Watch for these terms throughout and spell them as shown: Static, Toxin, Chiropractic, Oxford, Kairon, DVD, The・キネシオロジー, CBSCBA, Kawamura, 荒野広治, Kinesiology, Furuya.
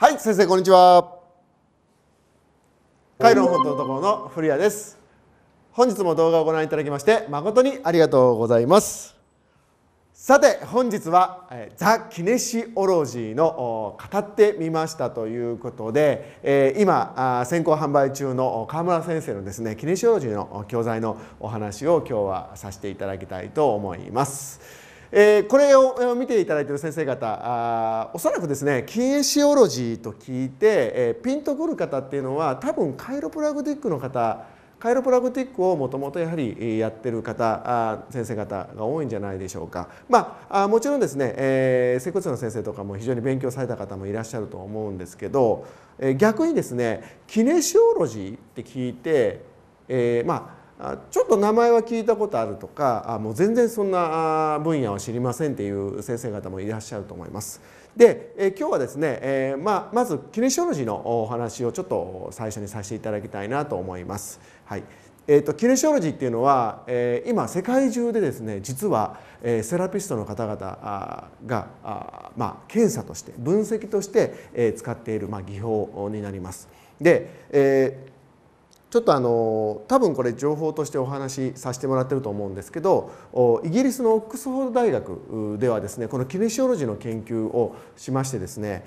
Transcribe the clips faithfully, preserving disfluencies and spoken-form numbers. はい、先生こんにちは。カイロン本島投稿の古谷です。本日も動画をご覧いただきまして誠にありがとうございます。さて本日はザ・キネシオロジーの語ってみましたということで、今先行販売中の川村先生のですねキネシオロジーの教材のお話を今日はさせていただきたいと思います。えー、これを見ていただいている先生方、あおそらくですねキネシオロジーと聞いて、えー、ピンとくる方っていうのは多分カイロプラクティックの方、カイロプラクティックをもともとやはりやってる方、あ先生方が多いんじゃないでしょうか。まあ、あもちろんですね、えー、接骨院の先生とかも非常に勉強された方もいらっしゃると思うんですけど、えー、逆にですねキネシオロジーって聞いて、えー、まあちょっと名前は聞いたことあるとか、もう全然そんな分野は知りませんっていう先生方もいらっしゃると思います。で、今日はですね、まあ、まずキネシオロジーのお話をちょっと最初にさせていただきたいなと思います。はい。えーと、キネシオロジーっていうのは、えー、今世界中でですね実は、えー、セラピストの方々あがあ、まあ、検査として分析として、えー、使っている、まあ、技法になります。で、えーちょっとあの多分これ情報としてお話しさせてもらってると思うんですけど、イギリスのオックスフォード大学ではですねこのキネシオロジーの研究をしましてですね、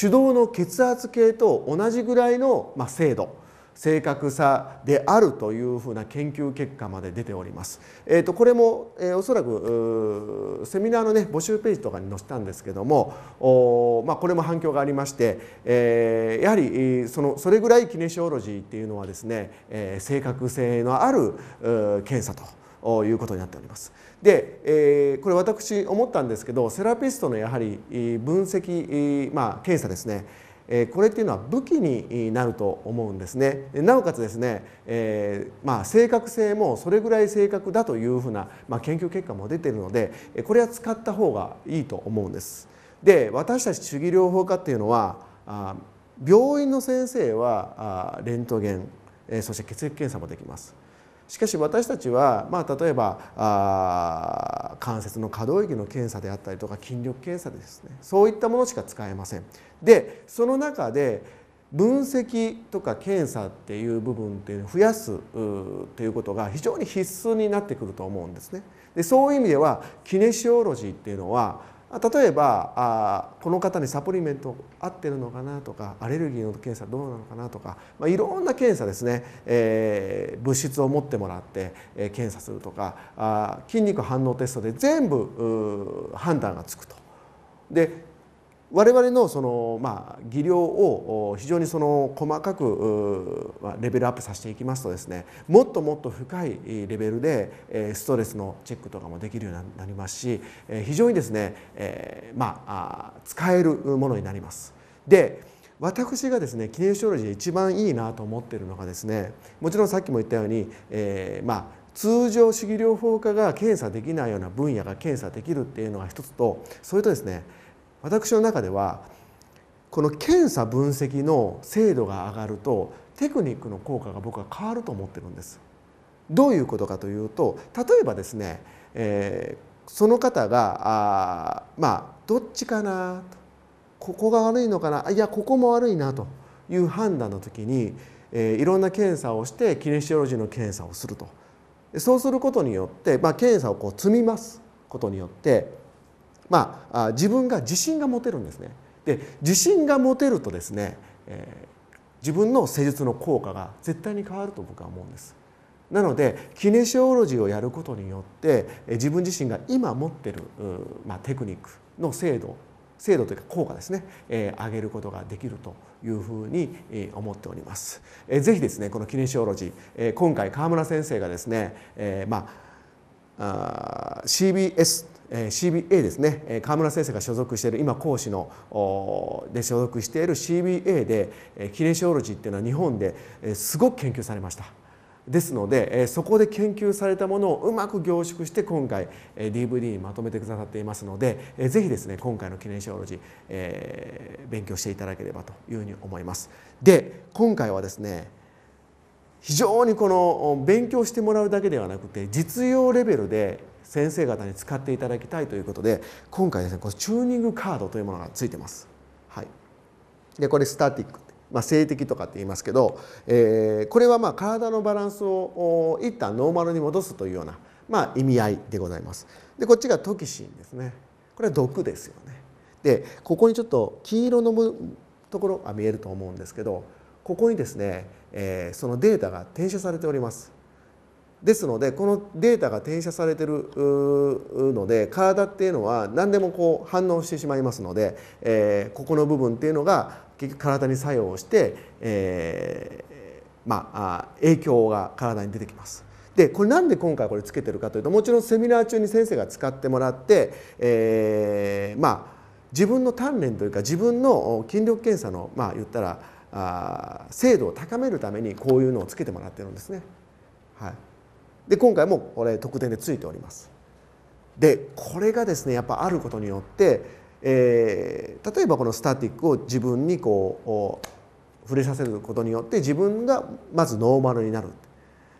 手動の血圧計と同じぐらいの精度正確さであるというふうな研究結果まで出ております。えー、とこれも、えー、おそらくセミナーの、ね、募集ページとかに載せたんですけども、お、まあ、これも反響がありまして、えー、やはりそのそれぐらいキネシオロジーっていうのはですね、えー、正確性のある検査と。いうことになっております。で、えー、これ私思ったんですけど、セラピストのやはり分析、まあ、検査ですね。これっていうのは武器になると思うんですね。なおかつですね、えーまあ、正確性もそれぐらい正確だというふうな、まあ、研究結果も出ているので、これは使った方がいいと思うんです。で、私たち主義療法家っていうのは、あ病院の先生はあレントゲン、えー、そして血液検査もできます。しかし私たちは、まあ、例えばあ関節の可動域の検査であったりとか筋力検査ですね、そういったものしか使えません。でその中で分析とか検査っていう部分っていうのを増やすっていうことが非常に必須になってくると思うんですね。でそういう意味ではキネシオロジーっていうのは例えばあこの方にサプリメント合ってるのかなとかアレルギーの検査どうなのかなとか、まあ、いろんな検査ですね、えー、物質を持ってもらって、えー、検査するとかあ筋肉反応テストで全部判断がつくと。で我々のその、まあ、技量を非常にその細かくレベルアップさせていきますとですね、もっともっと深いレベルでストレスのチェックとかもできるようになりますし、非常にですね、まあ、使えるものになります。で私がですねキネシオロジーで一番いいなと思ってるのがですね、もちろんさっきも言ったように、えー、まあ通常主義療法家が検査できないような分野が検査できるっていうのが一つと、それとですね私の中ではこの検査分析の精度が上がるとテクニックの効果が僕は変わると思ってるんです。どういうことかというと、例えばですね、えー、その方があまあどっちかなと、ここが悪いのかな、いやここも悪いなという判断の時に、えー、いろんな検査をしてキネシオロジーの検査をすると、そうすることによって、まあ、検査をこう積み増すことによって。まあ、自分が自信が持てるんですね。で自信が持てるとですね、えー、自分の施術の効果が絶対に変わると僕は思うんです。なのでキネシオロジーをやることによって自分自身が今持ってる、まあ、テクニックの精度精度というか効果ですね、えー、上げることができるというふうに思っております。えー、ぜひですねこのキネシオロジー、えー、今回川村先生がですね、えー、まあ、あー シービーエスシービーエー ですね、川村先生が所属している今講師ので所属している シービーエー でキネシオロジーっていうのは日本ですごく研究されました。ですのでそこで研究されたものをうまく凝縮して今回 ディーブイディー にまとめてくださっていますので、ぜひですね今回のキネシオロジー、えー、勉強していただければというふうに思います。で今回はですね非常にこの勉強してもらうだけではなくて実用レベルで先生方に使っていただきたいということで、今回ですねこのチューニングカードというものがついてます。はい、でこれスタティック、まあ、静的とかって言いますけど、えー、これはまあ体のバランスを一旦ノーマルに戻すというような、まあ、意味合いでございます。でこっちがトキシンですね。これは毒ですよね。でここにちょっと黄色のところが見えると思うんですけど、ここにですね、えー、そのデータが転写されております。ですのでこのデータが転写されてるので体っていうのは何でもこう反応してしまいますので、えー、ここの部分っていうのが結局体に作用して、えー、まあ影響が体に出てきます。でこれなんで今回これつけてるかというと、もちろんセミナー中に先生が使ってもらって、えー、まあ自分の鍛錬というか自分の筋力検査のまあ言ったらあ精度を高めるためにこういうのをつけてもらってるんですね。はい、で今回もこれ特典でついております。でこれがですねやっぱあることによって、えー、例えばこのスタティックを自分にこう触れさせることによって自分がまずノーマルになる。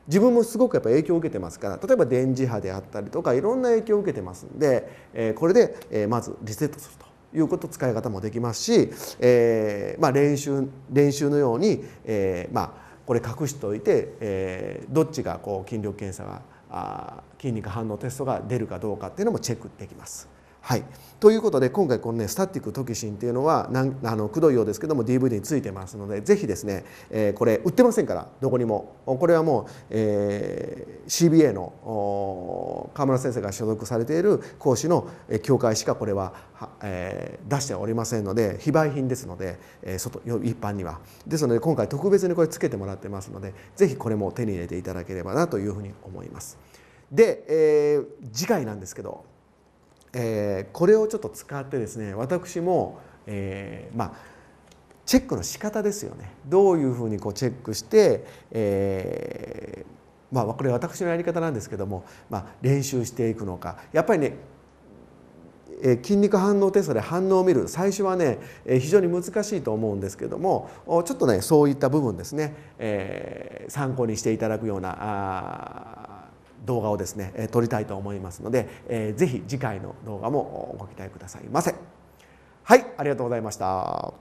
自分もすごくやっぱ影響を受けてますから、例えば電磁波であったりとかいろんな影響を受けてますんで、えー、これで、えー、まずリセットすると。いうこと使い方もできますし、えーまあ、練習練習のように、えーまあ、これ隠しておいて、えー、どっちがこう筋力検査があ筋肉反応テストが出るかどうかっていうのもチェックできます。はい、ということで今回このねスタティックトキシンっていうのはなんあのくどいようですけども ディーブイディー についてますので、ぜひですね、えー、これ売ってませんからどこにも、これはもう、えー、シービーエー の川村先生が所属されている講師の協会しかこれは、えー、出しておりませんので非売品ですので、えー、外一般にはですので今回特別にこれつけてもらってますので、ぜひこれも手に入れていただければなというふうに思います。で、えー、次回なんですけど、えー、これをちょっと使ってですね私も、えー、まあチェックの仕方ですよね。どういうふうにこうチェックして、えー、まあこれ私のやり方なんですけども、まあ、練習していくのか。やっぱりね、えー、筋肉反応テストで反応を見る最初はね、えー、非常に難しいと思うんですけども、ちょっとねそういった部分ですね、えー、参考にしていただくようなあ動画をですね撮りたいと思いますので、えー、ぜひ次回の動画もご期待くださいませ。はい、ありがとうございました。